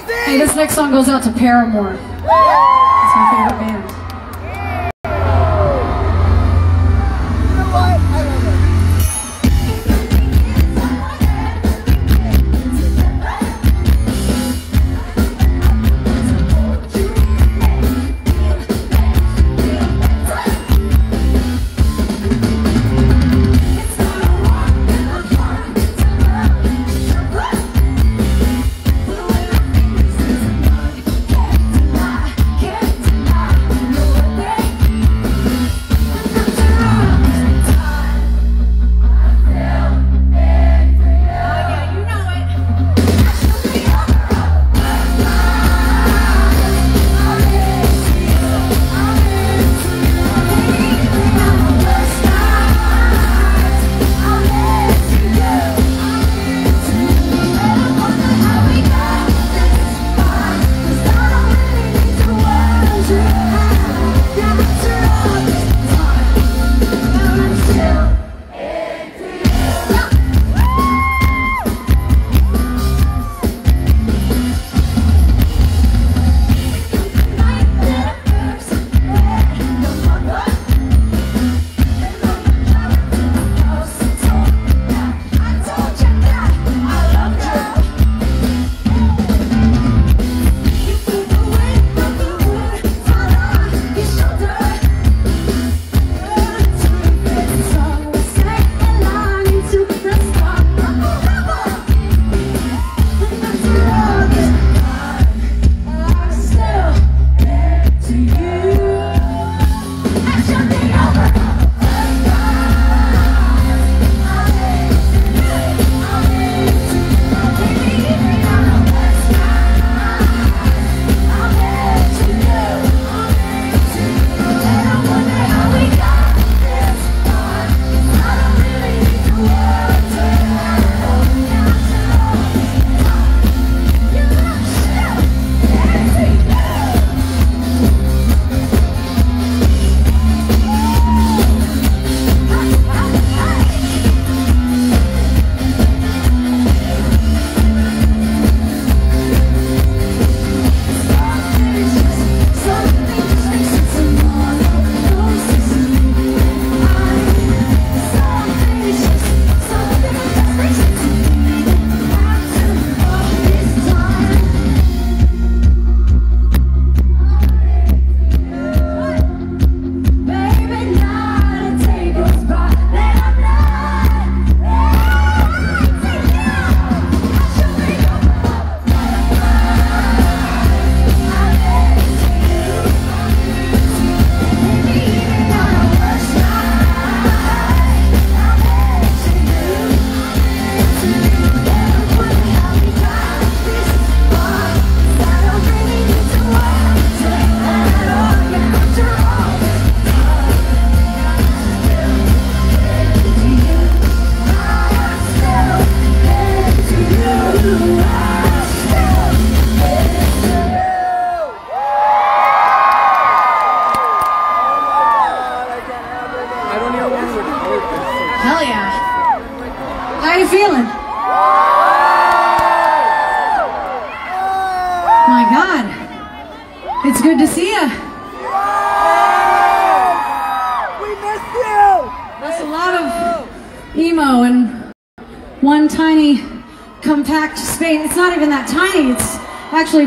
crazy! Hey, this next song goes out to Paramore. It's my favorite band. You know what? I love it.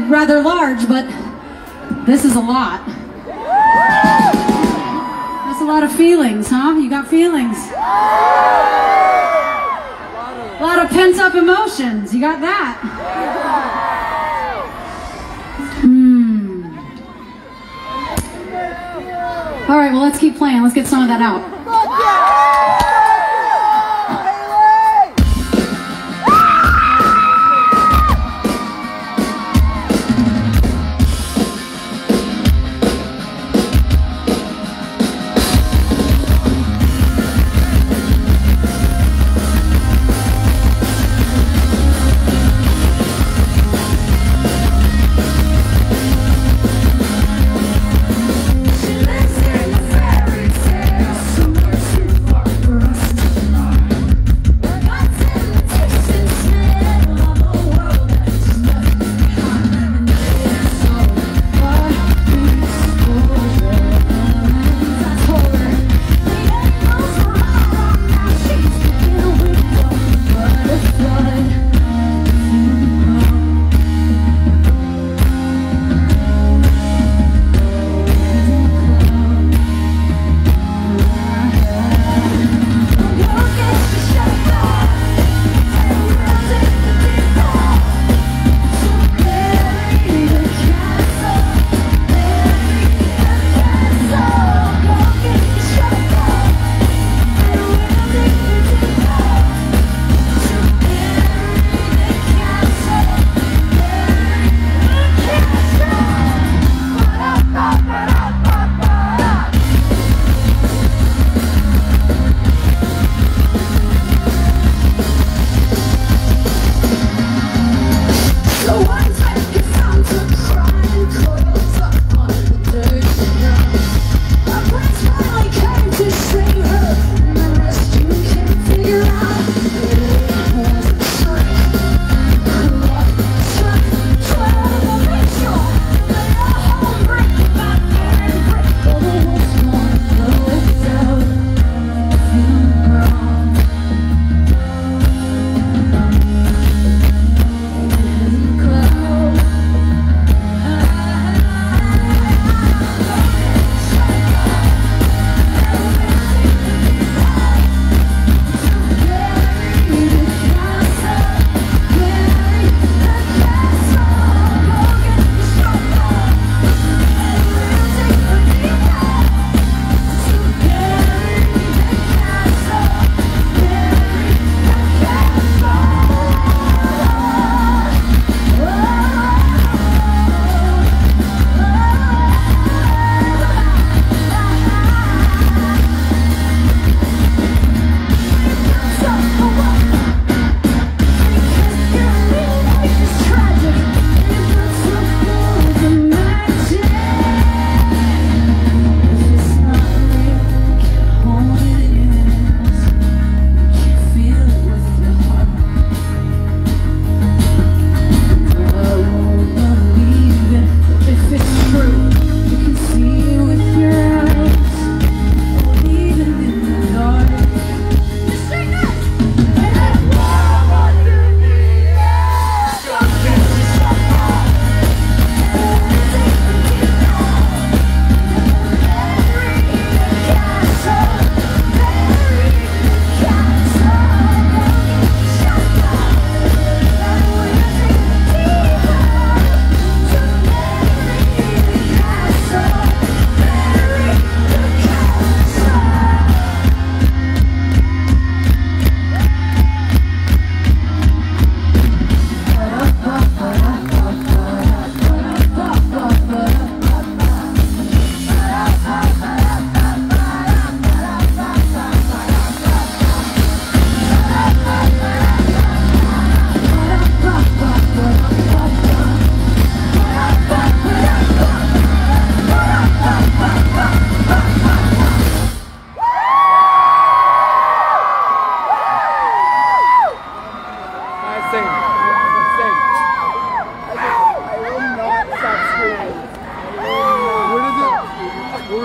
Rather large, but this is a lot. That's a lot of feelings, huh? You got feelings. A lot of pent-up emotions. You got that. All right, well, let's keep playing. Let's get some of that out.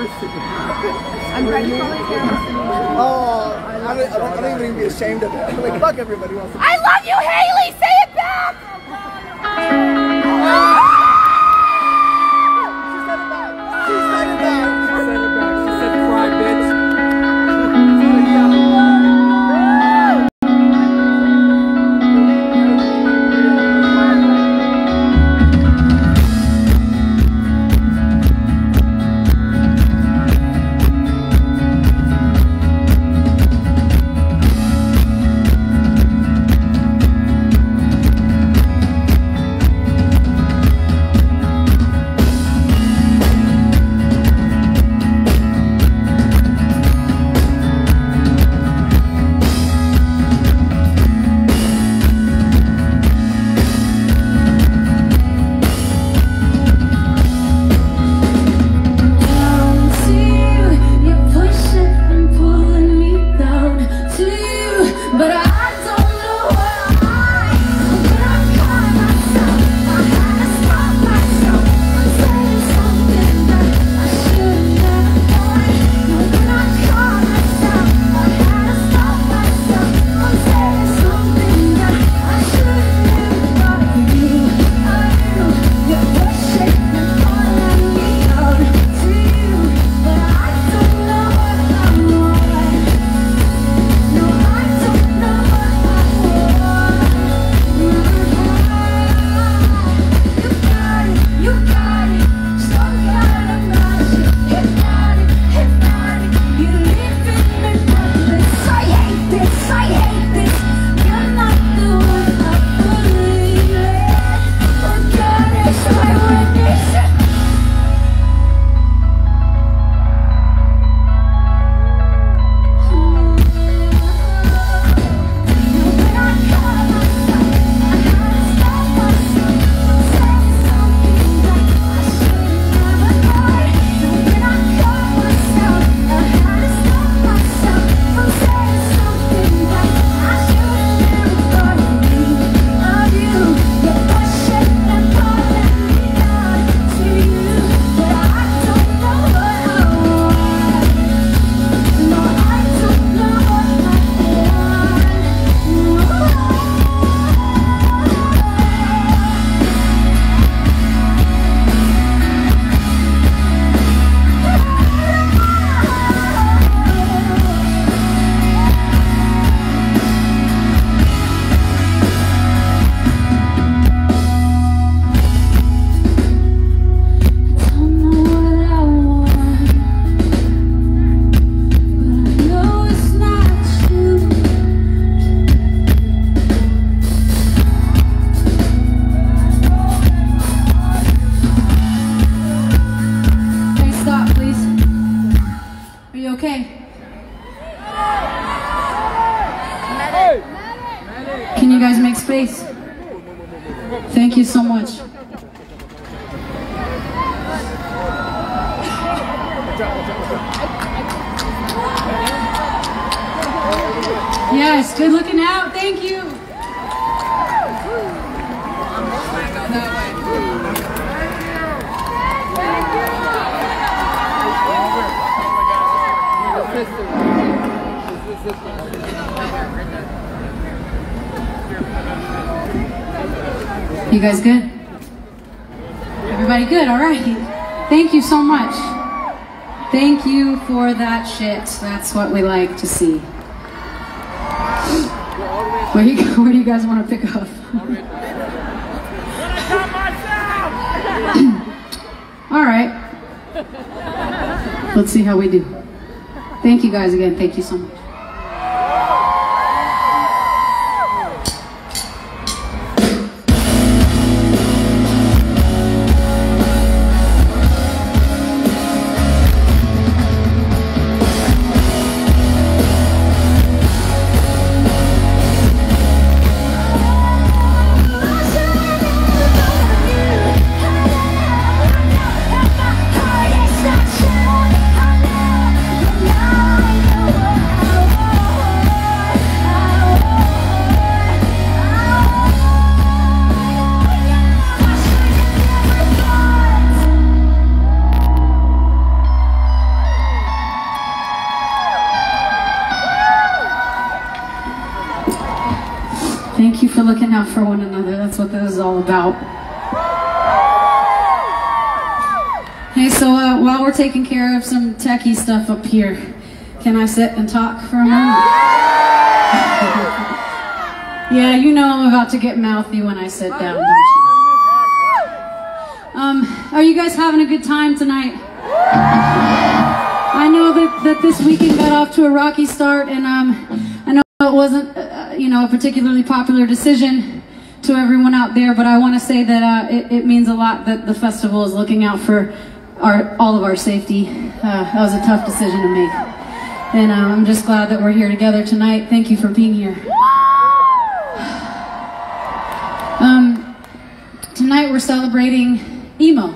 I'm ready for my parents. Oh, I don't even be ashamed of that. I'm like, fuck everybody else. I love you, Haley! Say it back! You guys good? Everybody good? All right. Thank you so much. Thank you for that shit. That's what we like to see. Where do you guys want to pick up? All right. Let's see how we do. Thank you guys again. Thank you so much. out for one another. That's what this is all about. Hey, so while we're taking care of some techie stuff up here, can I sit and talk for a moment? Yeah, you know I'm about to get mouthy when I sit down, don't you? Are you guys having a good time tonight? I know that this weekend got off to a rocky start, and I know it wasn't, a particularly popular decision to everyone out there, but I want to say that it means a lot that the festival is looking out for all of our safety. That was a tough decision to make, and I'm just glad that we're here together tonight. Thank you for being here. Tonight we're celebrating emo,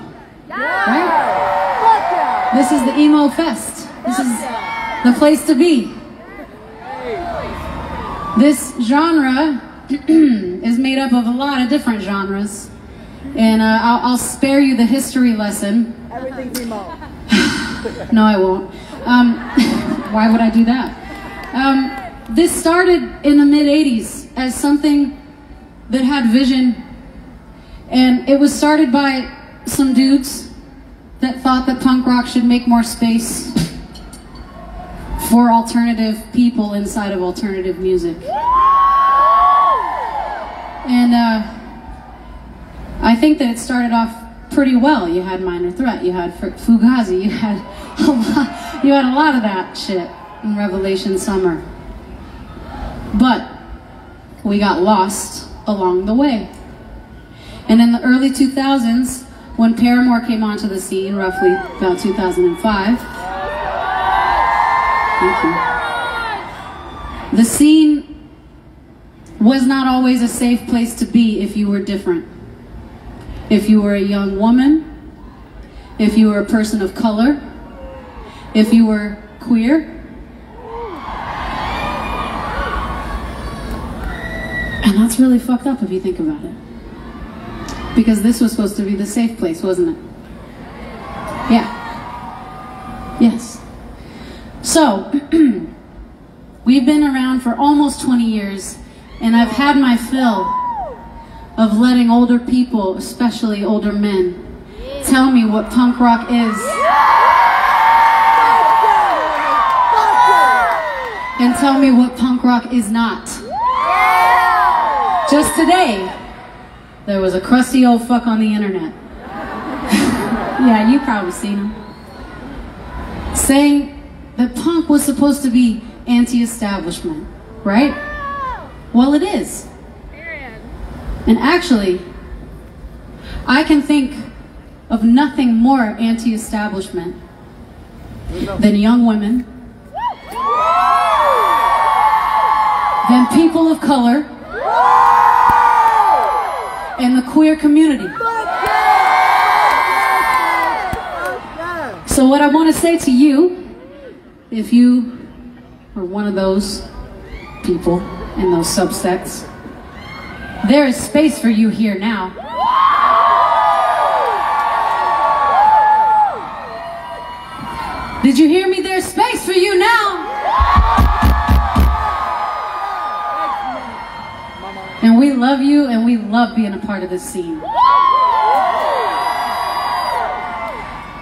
right? This is the emo fest. This is the place to be. This genre is made up of a lot of different genres, and I'll spare you the history lesson. Everything's emo. No, I won't. Why would I do that? This started in the mid-'80s as something that had vision, and it was started by some dudes that thought that punk rock should make more space for alternative people inside of alternative music. And I think that it started off pretty well. You had Minor Threat, you had Fugazi, you had a lot of that shit in Revelation Summer. But we got lost along the way. And in the early 2000s, when Paramore came onto the scene, roughly about 2005, thank you, the scene was not always a safe place to be if you were different. If you were a young woman, if you were a person of color, if you were queer, and that's really fucked up if you think about it. Because this was supposed to be the safe place, wasn't it? Yeah. Yes. So, we've been around for almost 20 years, and I've had my fill of letting older people, especially older men, tell me what punk rock is. And tell me what punk rock is not. Just today, there was a crusty old fuck on the internet. Yeah, you probably seen him. Saying that punk was supposed to be anti-establishment, right? Well, it is. And actually, I can think of nothing more anti-establishment than young women, than people of color, and the queer community. So what I want to say to you, if you are one of those people in those subsets, there is space for you here now. Did you hear me? There's space for you now. And we love you, and we love being a part of this scene.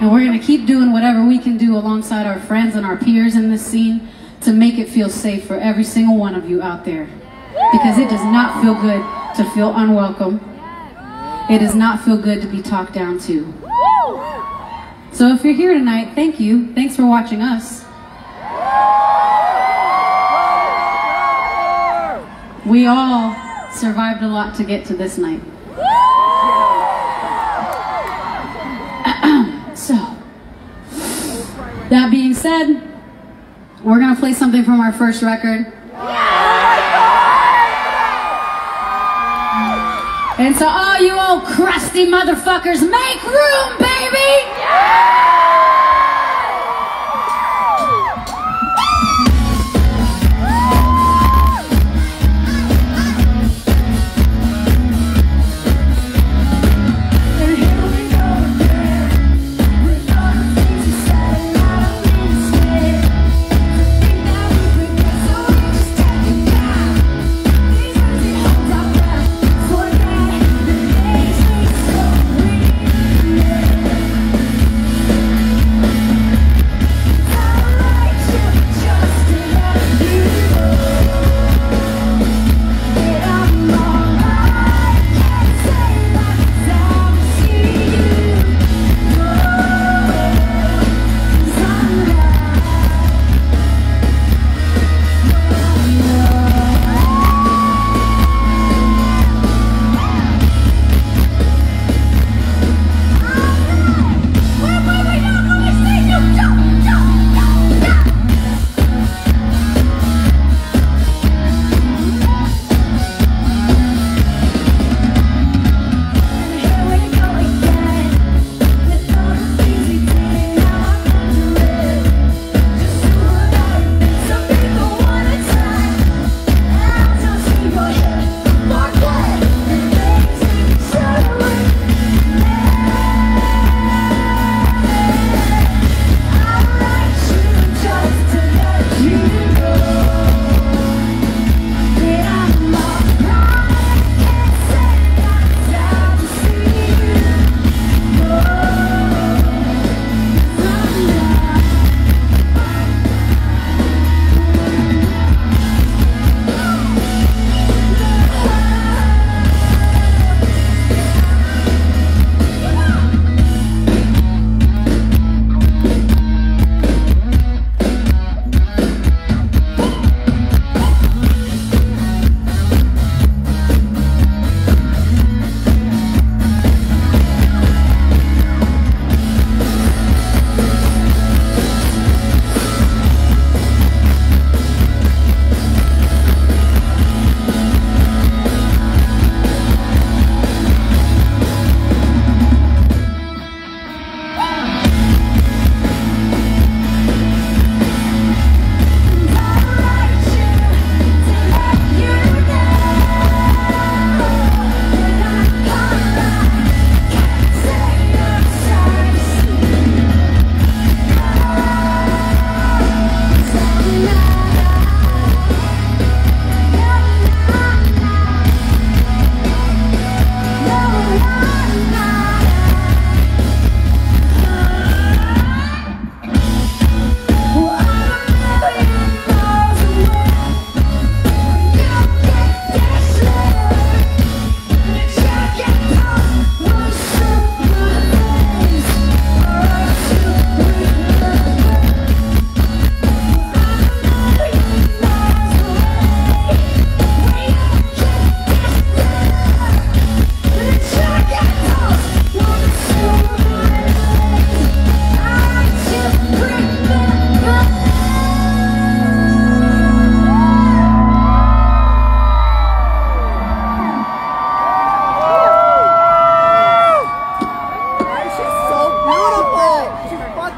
And we're gonna keep doing whatever we can do alongside our friends and our peers in this scene to make it feel safe for every single one of you out there. Because it does not feel good to feel unwelcome. It does not feel good to be talked down to. So if you're here tonight, thank you. Thanks for watching us. We all survived a lot to get to this night. So, that being said, we're gonna play something from our first record. And so all you old crusty motherfuckers, make room, baby!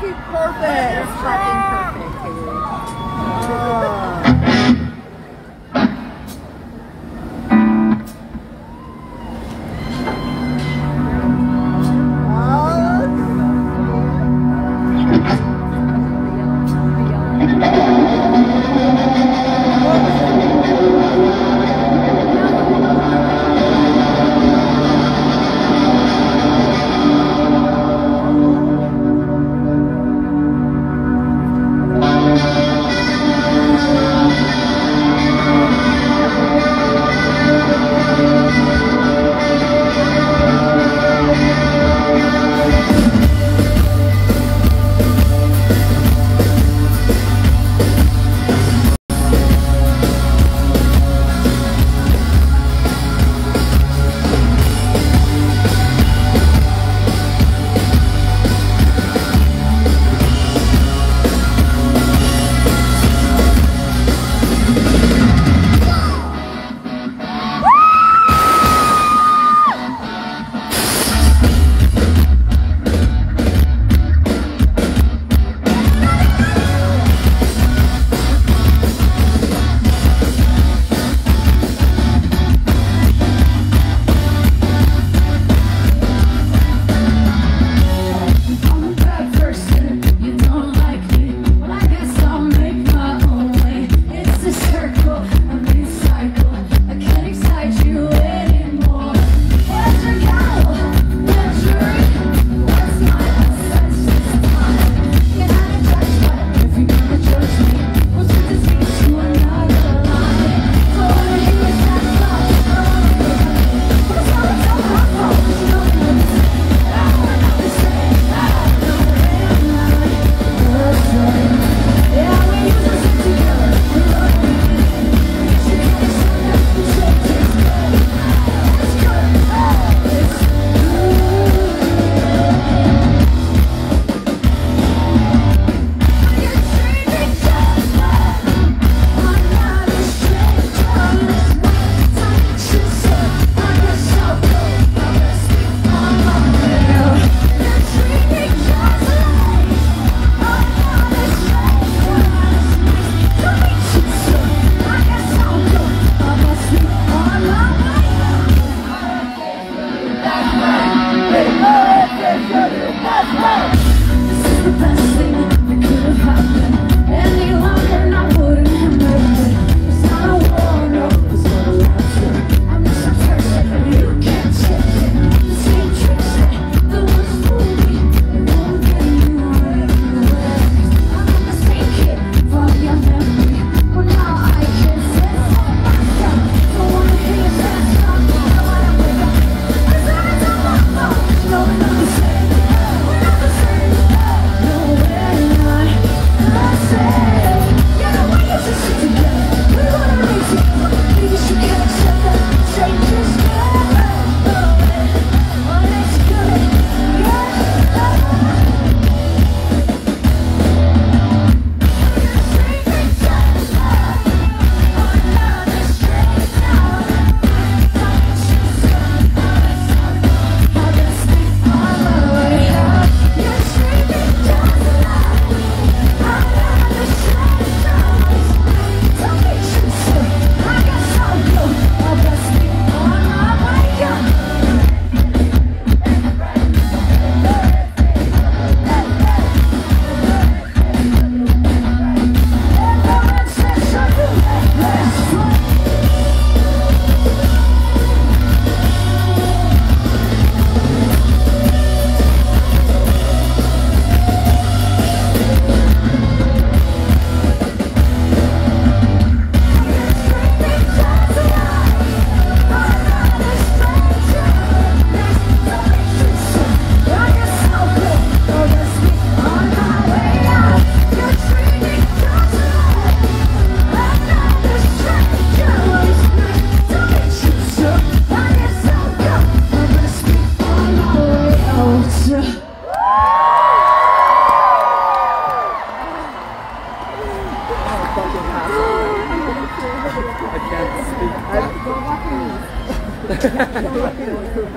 fucking perfect. You're fucking perfect, Haley.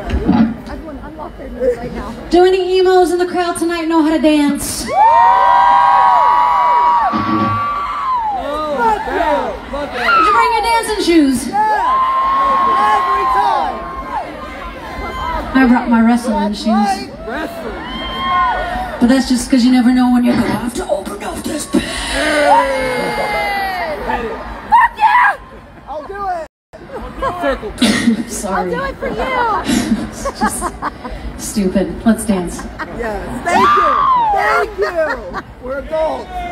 I right now. Do any emos in the crowd tonight know how to dance? Woo! Oh, fuck yeah. Fuck yeah. Did you bring your dancing shoes? Yeah. Every time. I brought my wrestling shoes. Wrestling. But that's just because you never know when you're going to have to open up this bag. Yeah. Fuck yeah! I'll do it. Sorry. I'll do it for you. It's just stupid. Let's dance. Yes. Thank you. Thank you. We're adults. Yes.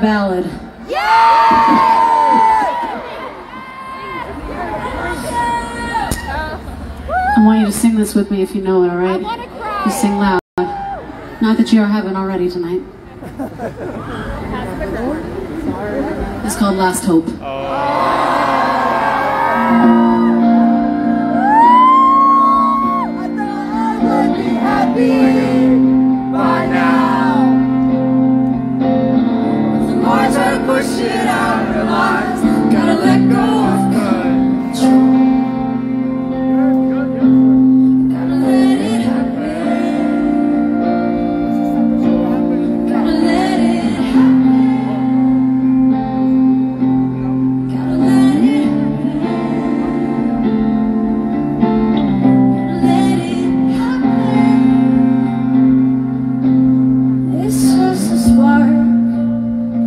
Ballad. Yeah! I want you to sing this with me if you know it, all right? I want to cry. You sing loud. Not that you are heaven already tonight. It's called Last Hope. I thought I would be happy by now. But the more I push it out, I realize I've gotta let go. Spark,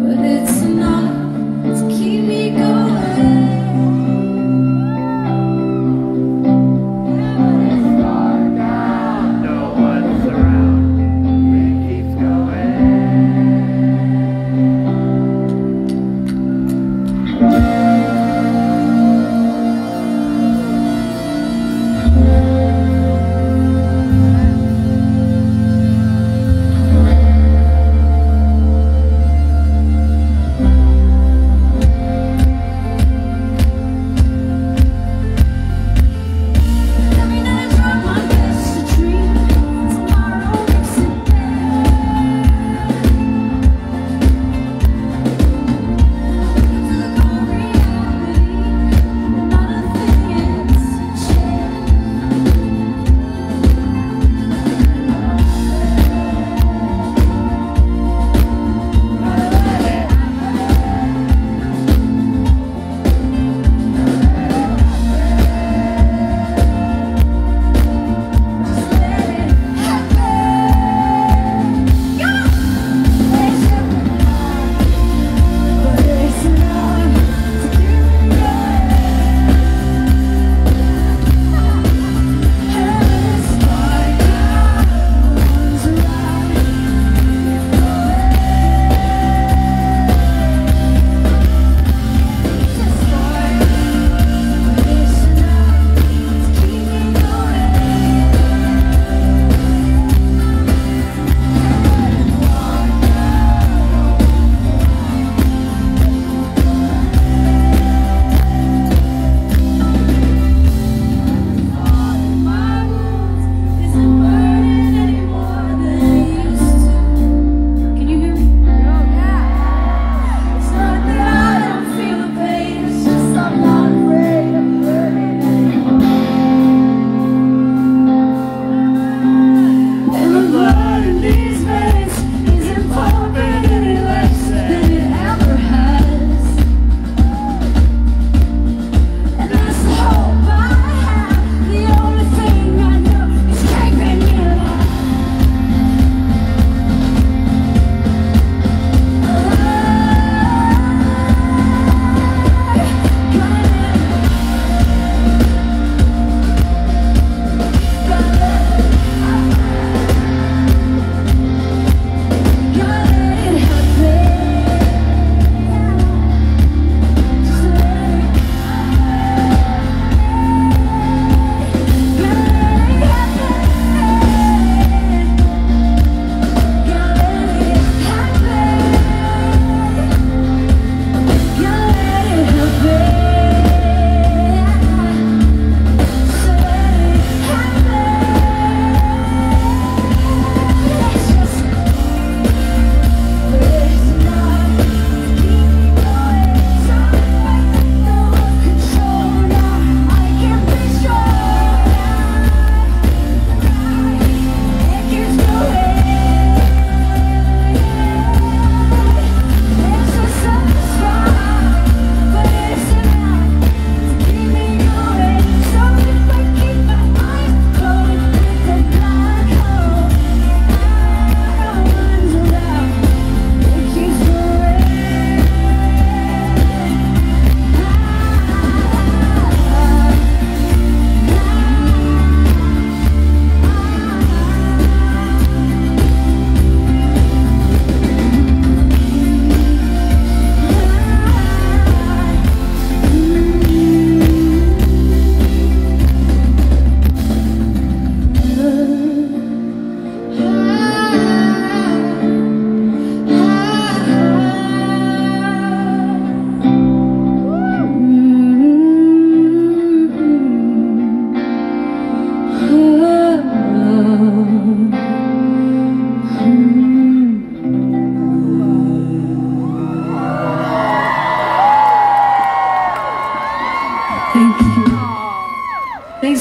but it's enough to keep me going.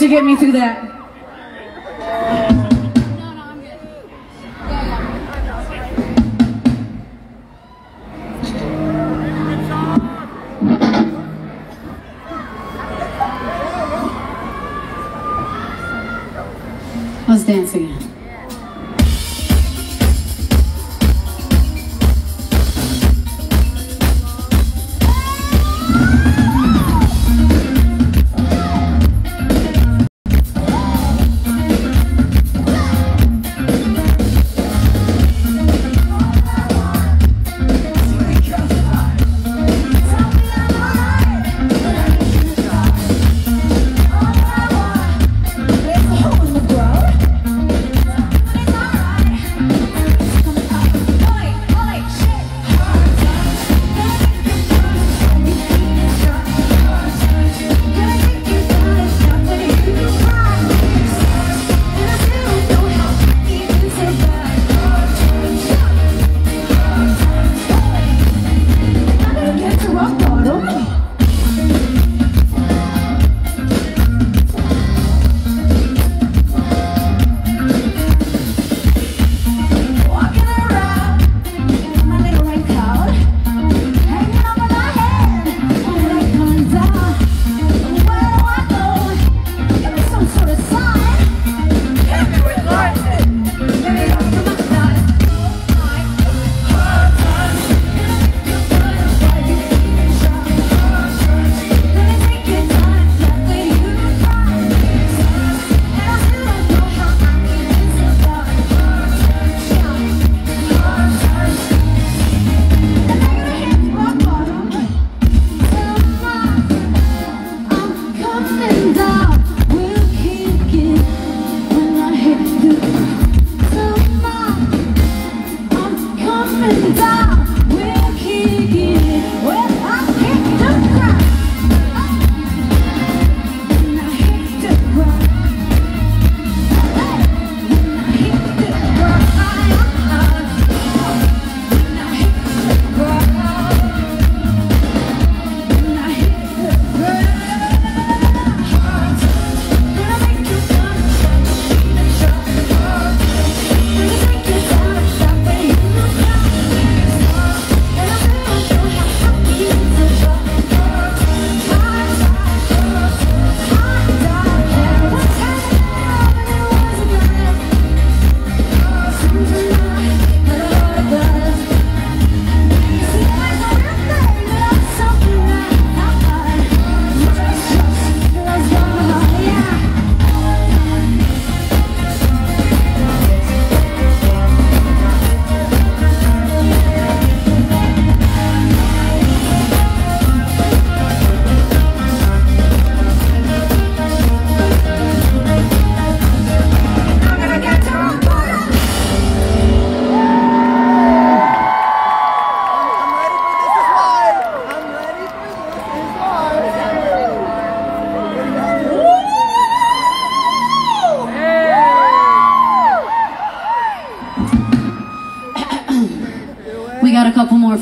to get me through that. No, I'm good. Go. Let's dance again.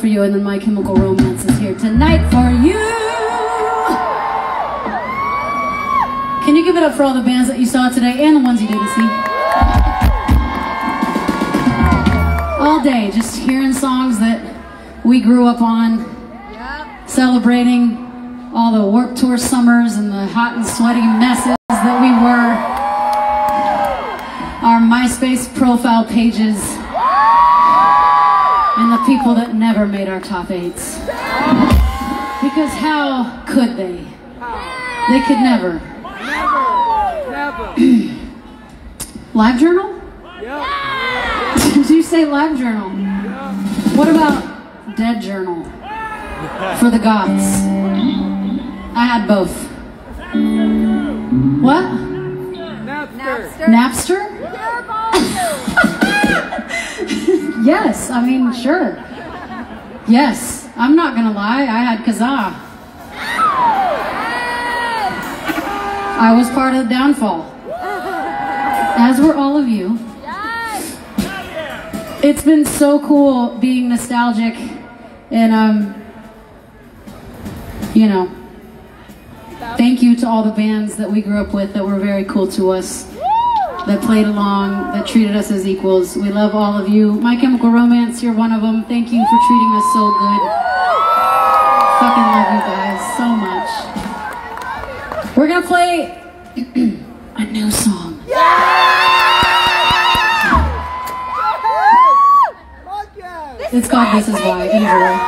For you, and then My Chemical Romance is here tonight for you. Can you give it up for all the bands that you saw today and the ones you didn't see? All day, just hearing songs that we grew up on, celebrating all the Warped Tour summers and the hot and sweaty messes that we were, our MySpace profile pages, and the people that never made our top 8s. Because how could they? They could never. Never. LiveJournal? Yeah. Did you say LiveJournal? Yeah. What about Dead Journal? For the gods. I had both. What? Napster. Napster? Yes, I mean, sure. Yes, I'm not gonna lie, I had Kazaa. I was part of the downfall. As were all of you. It's been so cool being nostalgic and, you know, Thank you to all the bands that we grew up with that were very cool to us, that played along, that treated us as equals. We love all of you. My Chemical Romance, you're one of them. Thank you for treating us so good. Fucking love you guys so much. We're gonna play a new song. It's called This Is Why. Enjoy.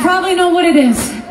Probably know what it is.